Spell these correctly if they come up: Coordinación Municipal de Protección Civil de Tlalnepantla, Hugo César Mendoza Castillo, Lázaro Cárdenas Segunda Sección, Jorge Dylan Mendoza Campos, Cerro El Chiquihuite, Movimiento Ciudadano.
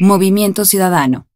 Movimiento Ciudadano.